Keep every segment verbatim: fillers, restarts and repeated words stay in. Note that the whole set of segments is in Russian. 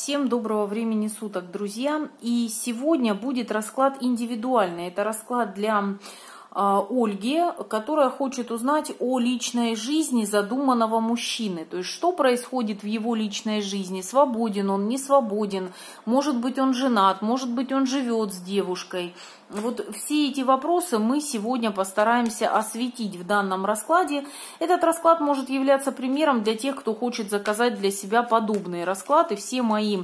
Всем доброго времени суток, друзья! И сегодня будет расклад индивидуальный. Это расклад для э, Ольги, которая хочет узнать о личной жизни задуманного мужчины. То есть, что происходит в его личной жизни, свободен он, не свободен, может быть, он женат, может быть, он живет с девушкой. Вот все эти вопросы мы сегодня постараемся осветить в данном раскладе. Этот расклад может являться примером для тех, кто хочет заказать для себя подобные расклады. Все мои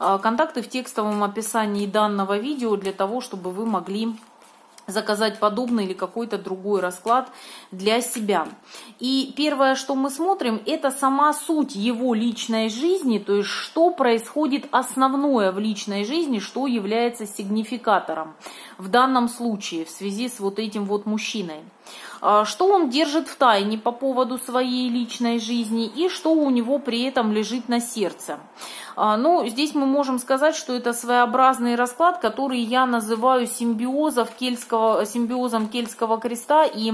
контакты в текстовом описании данного видео для того, чтобы вы могли заказать подобный или какой-то другой расклад для себя. И первое, что мы смотрим, это сама суть его личной жизни, то есть что происходит основное в личной жизни, что является сигнификатором в данном случае в связи с вот этим вот мужчиной. Что он держит в тайне по поводу своей личной жизни и что у него при этом лежит на сердце. Ну, здесь мы можем сказать, что это своеобразный расклад, который я называю симбиозом кельтского, симбиозом кельтского креста и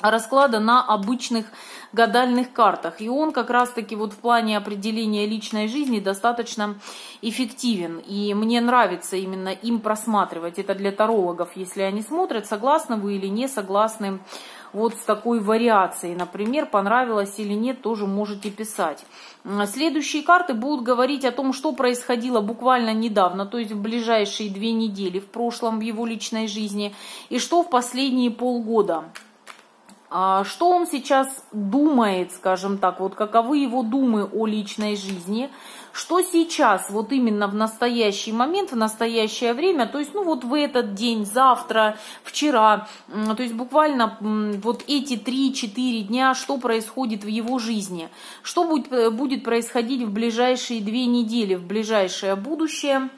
расклада на обычных гадальных картах. И он как раз-таки вот в плане определения личной жизни достаточно эффективен. И мне нравится именно им просматривать. Это для тарологов, если они смотрят, согласны вы или не согласны вот с такой вариацией. Например, понравилось или нет, тоже можете писать. Следующие карты будут говорить о том, что происходило буквально недавно, то есть в ближайшие две недели в прошлом, в его личной жизни, и что в последние полгода. Что он сейчас думает, скажем так, вот каковы его думы о личной жизни, что сейчас, вот именно в настоящий момент, в настоящее время, то есть, ну вот в этот день, завтра, вчера, то есть буквально вот эти три-четыре дня, что происходит в его жизни, что будет, будет происходить в ближайшие две недели, в ближайшее будущее.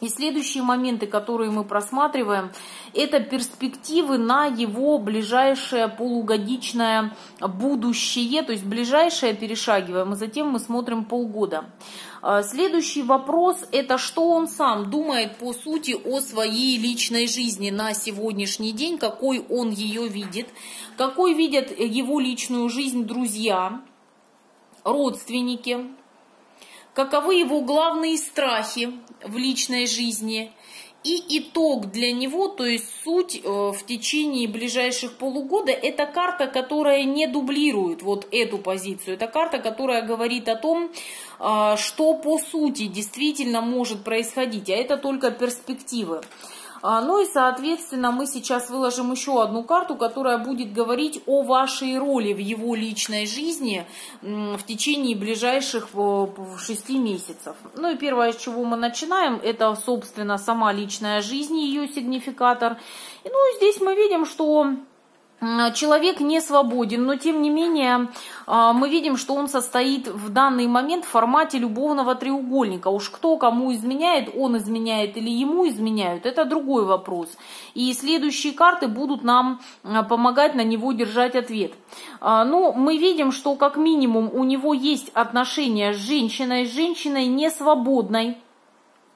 И следующие моменты, которые мы просматриваем, это перспективы на его ближайшее полугодичное будущее, то есть ближайшее перешагиваем, и затем мы смотрим полгода. Следующий вопрос – это что он сам думает по сути о своей личной жизни на сегодняшний день, какой он ее видит, какой видят его личную жизнь друзья, родственники. Каковы его главные страхи в личной жизни и итог для него, то есть суть в течение ближайших полугода, это карта, которая не дублирует вот эту позицию. Это карта, которая говорит о том, что по сути действительно может происходить, а это только перспективы. Ну и, соответственно, мы сейчас выложим еще одну карту, которая будет говорить о вашей роли в его личной жизни в течение ближайших шести месяцев. Ну и первое, с чего мы начинаем, это, собственно, сама личная жизнь, ее сигнификатор. Ну и здесь мы видим, что человек не свободен, но тем не менее мы видим, что он состоит в данный момент в формате любовного треугольника. Уж кто кому изменяет, он изменяет или ему изменяют, это другой вопрос. И следующие карты будут нам помогать на него держать ответ. Но мы видим, что как минимум у него есть отношения с женщиной, с женщиной несвободной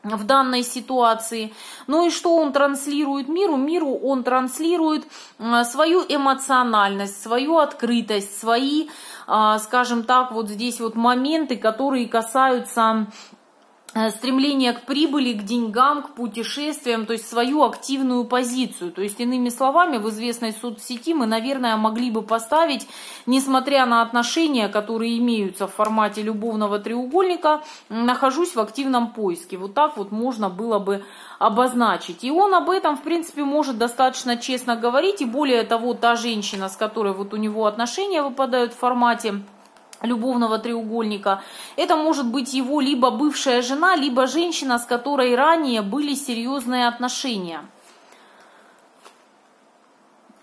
в данной ситуации. Ну и что он транслирует миру? Миру он транслирует свою эмоциональность, свою открытость, свои, скажем так, вот здесь вот моменты, которые касаются стремление к прибыли, к деньгам, к путешествиям, то есть свою активную позицию. То есть, иными словами, в известной соцсети мы, наверное, могли бы поставить, несмотря на отношения, которые имеются в формате любовного треугольника, нахожусь в активном поиске. Вот так вот можно было бы обозначить. И он об этом, в принципе, может достаточно честно говорить. И более того, та женщина, с которой вот у него отношения выпадают в формате любовного треугольника, это может быть его либо бывшая жена, либо женщина, с которой ранее были серьезные отношения.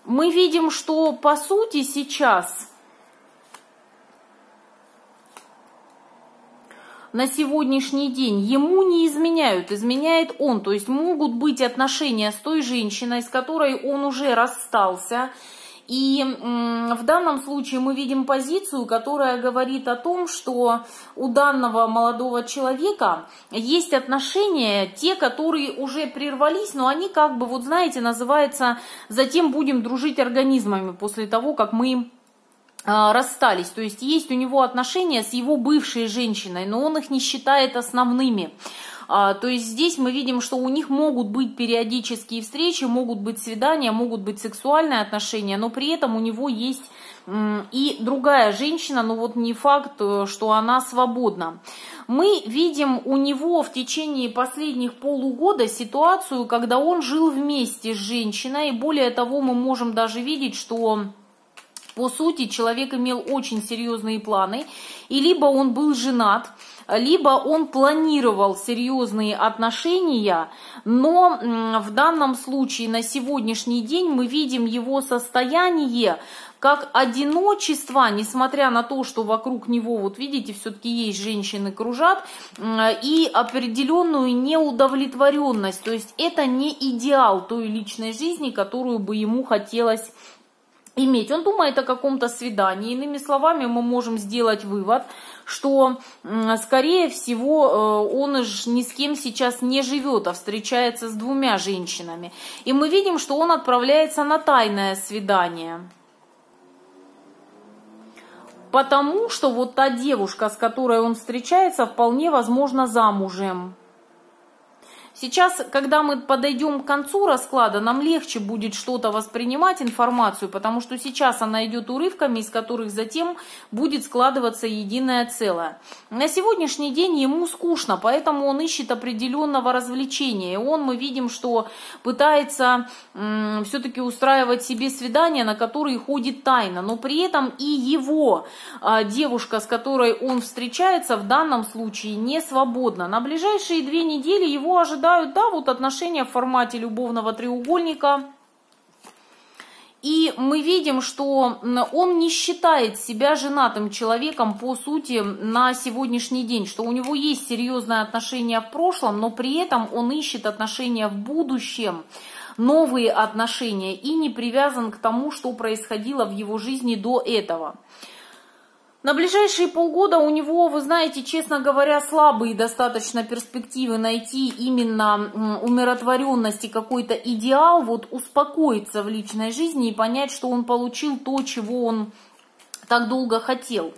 Мы видим, что по сути сейчас, на сегодняшний день, ему не изменяют, изменяет он. То есть могут быть отношения с той женщиной, с которой он уже расстался. И в данном случае мы видим позицию, которая говорит о том, что у данного молодого человека есть отношения, те, которые уже прервались, но они как бы, вот знаете, называется «затем будем дружить организмами» после того, как мы расстались, то есть есть у него отношения с его бывшей женщиной, но он их не считает основными. То есть здесь мы видим, что у них могут быть периодические встречи, могут быть свидания, могут быть сексуальные отношения, но при этом у него есть и другая женщина, но вот не факт, что она свободна. Мы видим у него в течение последних полугода ситуацию, когда он жил вместе с женщиной, и более того, мы можем даже видеть, что... По сути, человек имел очень серьезные планы, и либо он был женат, либо он планировал серьезные отношения, но в данном случае на сегодняшний день мы видим его состояние как одиночество, несмотря на то, что вокруг него, вот видите, все-таки есть женщины, кружат, и определенную неудовлетворенность, то есть это не идеал той личной жизни, которую бы ему хотелось иметь. Он думает о каком-то свидании. Иными словами, мы можем сделать вывод, что, скорее всего, он ни с кем сейчас не живет, а встречается с двумя женщинами. И мы видим, что он отправляется на тайное свидание. Потому что вот та девушка, с которой он встречается, вполне возможно замужем. Сейчас, когда мы подойдем к концу расклада, нам легче будет что-то воспринимать, информацию, потому что сейчас она идет урывками, из которых затем будет складываться единое целое. На сегодняшний день ему скучно, поэтому он ищет определенного развлечения. И он, мы видим, что пытается все-таки устраивать себе свидания, на которые ходит тайно. Но при этом и его э, девушка, с которой он встречается, в данном случае не свободна. На ближайшие две недели его ожидают. Да, вот отношения в формате любовного треугольника. И мы видим, что он не считает себя женатым человеком по сути на сегодняшний день, что у него есть серьезное отношение в прошлом, но при этом он ищет отношения в будущем, новые отношения, и не привязан к тому, что происходило в его жизни до этого. На ближайшие полгода у него, вы знаете, честно говоря, слабые достаточно перспективы найти именно умиротворенность и какой-то идеал, вот успокоиться в личной жизни и понять, что он получил то, чего он так долго хотел.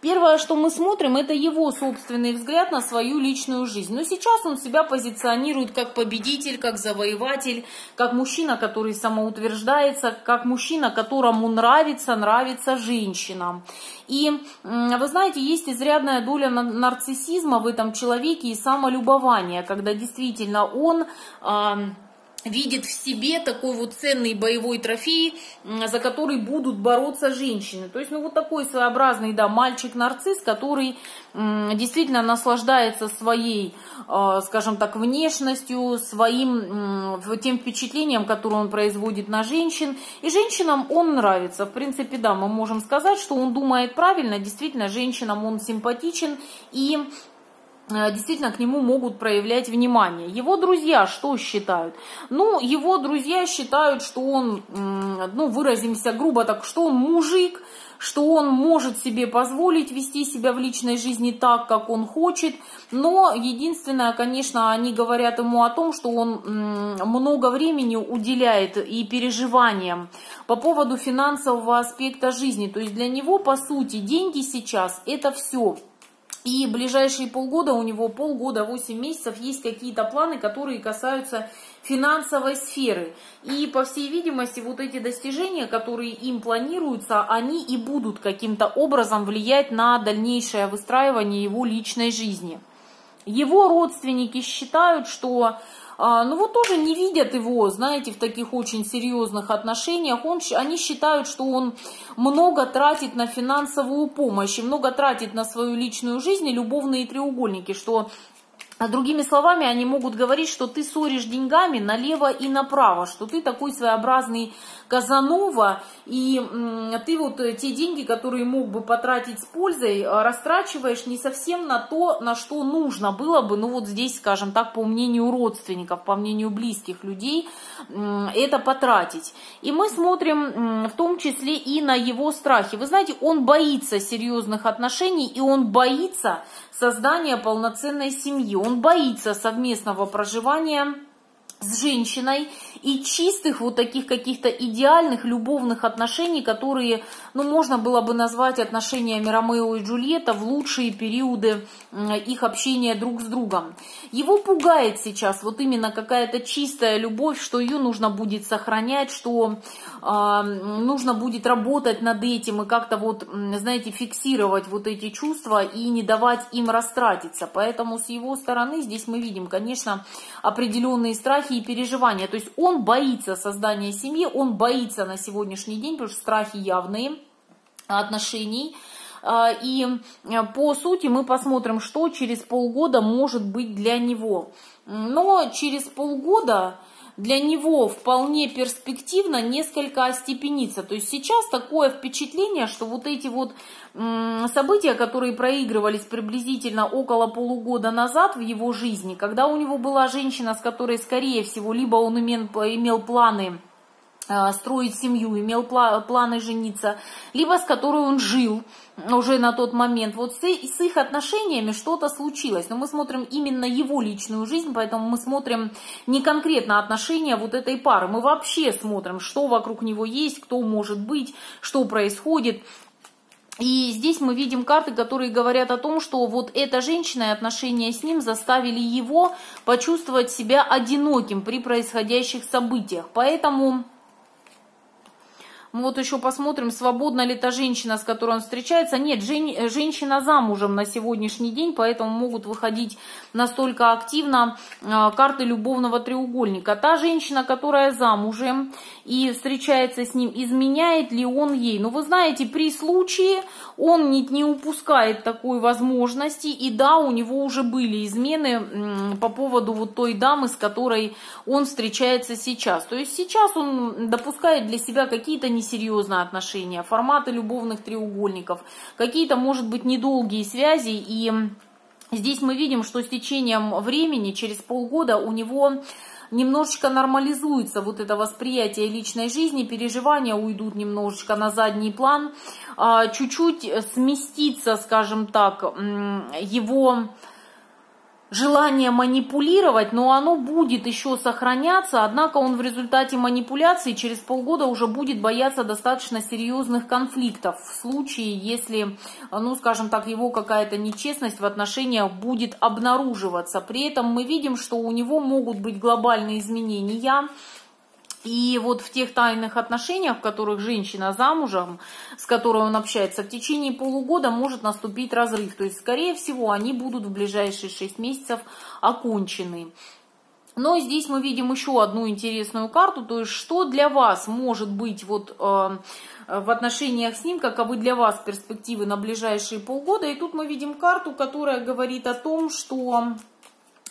Первое, что мы смотрим, это его собственный взгляд на свою личную жизнь. Но сейчас он себя позиционирует как победитель, как завоеватель, как мужчина, который самоутверждается, как мужчина, которому нравится, нравится женщинам. И вы знаете, есть изрядная доля нарциссизма в этом человеке и самолюбования, когда действительно он... видит в себе такой вот ценный боевой трофей, за который будут бороться женщины. То есть, ну вот такой своеобразный, да, мальчик-нарцисс, который действительно наслаждается своей, скажем так, внешностью, своим тем впечатлением, которое он производит на женщин. И женщинам он нравится. В принципе, да, мы можем сказать, что он думает правильно, действительно, женщинам он симпатичен и... действительно к нему могут проявлять внимание. Его друзья что считают? Ну, его друзья считают, что он, ну, выразимся грубо так, что он мужик, что он может себе позволить вести себя в личной жизни так, как он хочет, но единственное, конечно, они говорят ему о том, что он много времени уделяет и переживаниям по поводу финансового аспекта жизни. То есть для него, по сути, деньги сейчас – это все. И ближайшие полгода, у него полгода, восемь месяцев, есть какие-то планы, которые касаются финансовой сферы. И, по всей видимости, вот эти достижения, которые им планируются, они и будут каким-то образом влиять на дальнейшее выстраивание его личной жизни. Его родственники считают, что... Ну вот тоже не видят его, знаете, в таких очень серьезных отношениях. Он, они считают, что он много тратит на финансовую помощь и много тратит на свою личную жизнь и любовные треугольники, что... Другими словами, они могут говорить, что ты соришь деньгами налево и направо, что ты такой своеобразный Казанова, и ты вот те деньги, которые мог бы потратить с пользой, растрачиваешь не совсем на то, на что нужно было бы, ну вот здесь, скажем так, по мнению родственников, по мнению близких людей, это потратить. И мы смотрим в том числе и на его страхи. Вы знаете, он боится серьезных отношений, и он боится создания полноценной семьи. Он боится совместного проживания с женщиной и чистых вот таких каких-то идеальных любовных отношений, которые, ну, можно было бы назвать отношениями Ромео и Джульетта в лучшие периоды их общения друг с другом. Его пугает сейчас вот именно какая-то чистая любовь, что ее нужно будет сохранять, что э, нужно будет работать над этим и как-то вот, знаете, фиксировать вот эти чувства и не давать им растратиться. Поэтому с его стороны здесь мы видим, конечно, определенные страхи и переживания. То есть он боится создания семьи, он боится на сегодняшний день, потому что страхи явные отношений. И по сути мы посмотрим, что через полгода может быть для него. Но через полгода для него вполне перспективно несколько остепениться. То есть сейчас такое впечатление, что вот эти вот события, которые проигрывались приблизительно около полугода назад в его жизни, когда у него была женщина, с которой, скорее всего, либо он имел планы строить семью, имел планы жениться, либо с которой он жил уже на тот момент. Вот с их отношениями что-то случилось. Но мы смотрим именно его личную жизнь, поэтому мы смотрим не конкретно отношения вот этой пары. Мы вообще смотрим, что вокруг него есть, кто может быть, что происходит. И здесь мы видим карты, которые говорят о том, что вот эта женщина и отношения с ним заставили его почувствовать себя одиноким при происходящих событиях. Поэтому... мы вот еще посмотрим, свободна ли та женщина, с которой он встречается. Нет, жен... женщина замужем на сегодняшний день, поэтому могут выходить настолько активно э, карты любовного треугольника. Та женщина, которая замужем и встречается с ним, изменяет ли он ей? Ну, вы знаете, при случае он не, не упускает такой возможности. И да, у него уже были измены э, по поводу вот той дамы, с которой он встречается сейчас. То есть сейчас он допускает для себя какие-то несерьезные отношения, форматы любовных треугольников, какие-то, может быть, недолгие связи. И здесь мы видим, что с течением времени, через полгода, у него немножечко нормализуется вот это восприятие личной жизни, переживания уйдут немножечко на задний план, чуть-чуть сместится, скажем так, его... желание манипулировать, но оно будет еще сохраняться, однако он в результате манипуляции через полгода уже будет бояться достаточно серьезных конфликтов в случае, если, ну, скажем так, его какая-то нечестность в отношениях будет обнаруживаться. При этом мы видим, что у него могут быть глобальные изменения. И вот в тех тайных отношениях, в которых женщина замужем, с которой он общается, в течение полугода может наступить разрыв. То есть, скорее всего, они будут в ближайшие шесть месяцев окончены. Но здесь мы видим еще одну интересную карту. То есть, что для вас может быть вот, э, в отношениях с ним, каковы для вас перспективы на ближайшие полгода. И тут мы видим карту, которая говорит о том, что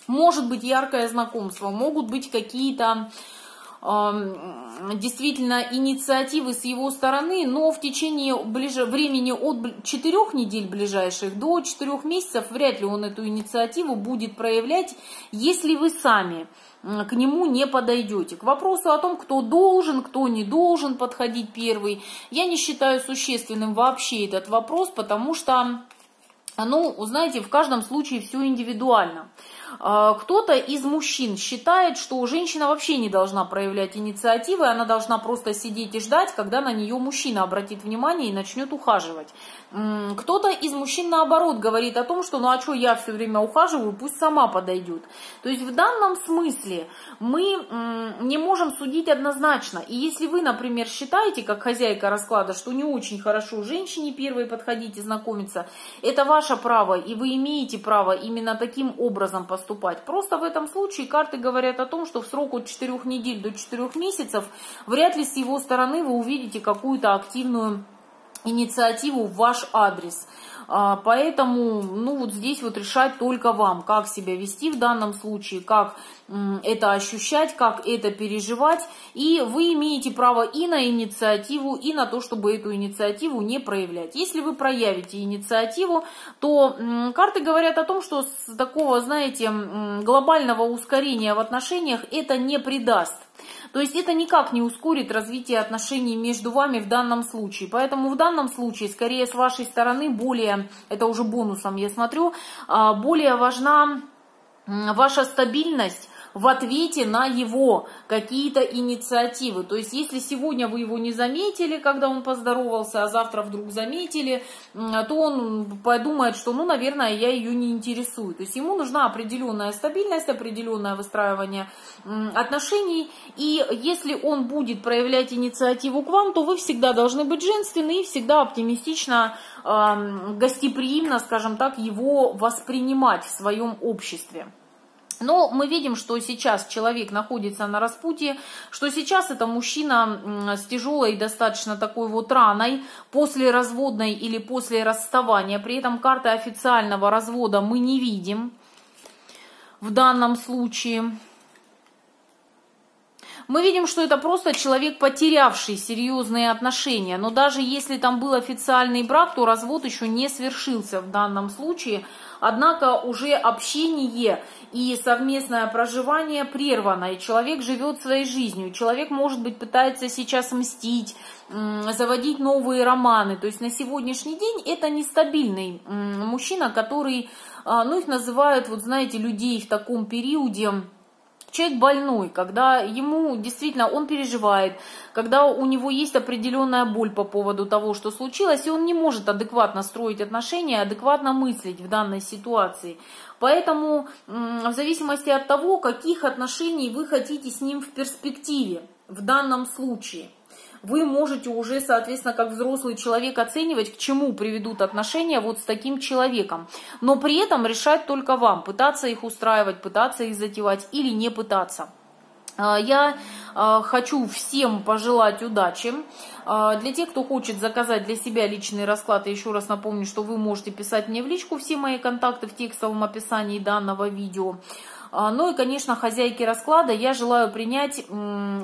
может быть яркое знакомство, могут быть какие-то... действительно инициативы с его стороны, но в течение ближе, времени от четырёх недель ближайших до четырёх месяцев вряд ли он эту инициативу будет проявлять, если вы сами к нему не подойдете. К вопросу о том, кто должен, кто не должен подходить первый, я не считаю существенным вообще этот вопрос, потому что, ну, знаете, в каждом случае все индивидуально. Кто-то из мужчин считает, что женщина вообще не должна проявлять инициативы, она должна просто сидеть и ждать, когда на нее мужчина обратит внимание и начнет ухаживать. Кто-то из мужчин, наоборот, говорит о том, что ну а что я все время ухаживаю, пусть сама подойдет. То есть в данном смысле мы не можем судить однозначно. И если вы, например, считаете, как хозяйка расклада, что не очень хорошо женщине первой подходить и знакомиться, это ваше право, и вы имеете право именно таким образом поступать. Просто в этом случае карты говорят о том, что в срок от четырёх недель до четырёх месяцев вряд ли с его стороны вы увидите какую-то активную инициативу в ваш адрес. Поэтому, ну, вот здесь вот решать только вам, как себя вести в данном случае, как это ощущать, как это переживать. И вы имеете право и на инициативу, и на то, чтобы эту инициативу не проявлять. Если вы проявите инициативу, то карты говорят о том, что с такого, знаете, глобального ускорения в отношениях это не придаст. То есть это никак не ускорит развитие отношений между вами в данном случае. Поэтому в данном случае, скорее с вашей стороны, более, это уже бонусом я смотрю, более важна ваша стабильность в ответе на его какие-то инициативы. То есть, если сегодня вы его не заметили, когда он поздоровался, а завтра вдруг заметили, то он подумает, что, ну, наверное, я ее не интересую. То есть, ему нужна определенная стабильность, определенное выстраивание отношений. И если он будет проявлять инициативу к вам, то вы всегда должны быть женственны и всегда оптимистично, гостеприимно, скажем так, его воспринимать в своем обществе. Но мы видим, что сейчас человек находится на распутье, что сейчас это мужчина с тяжелой достаточно такой вот раной послеразводной или после расставания. При этом карты официального развода мы не видим в данном случае. Мы видим, что это просто человек, потерявший серьезные отношения. Но даже если там был официальный брак, то развод еще не свершился в данном случае. Однако уже общение и совместное проживание прервано, и человек живет своей жизнью. Человек, может быть, пытается сейчас мстить, заводить новые романы. То есть на сегодняшний день это нестабильный мужчина, который, ну, их называют, вот знаете, людей в таком периоде. Человек больной, когда ему действительно он переживает, когда у него есть определенная боль по поводу того, что случилось, и он не может адекватно строить отношения, адекватно мыслить в данной ситуации. Поэтому в зависимости от того, каких отношений вы хотите с ним в перспективе, в данном случае, вы можете уже, соответственно, как взрослый человек оценивать, к чему приведут отношения вот с таким человеком. Но при этом решать только вам, пытаться их устраивать, пытаться их затевать или не пытаться. Я хочу всем пожелать удачи. Для тех, кто хочет заказать для себя личный расклад, я еще раз напомню, что вы можете писать мне в личку, все мои контакты в текстовом описании данного видео. Ну и, конечно, хозяйке расклада я желаю принять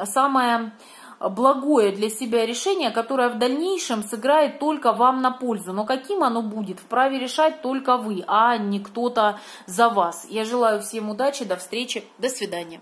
самое благое для себя решение, которое в дальнейшем сыграет только вам на пользу. Но каким оно будет, вправе решать только вы, а не кто-то за вас. Я желаю всем удачи, до встречи, до свидания.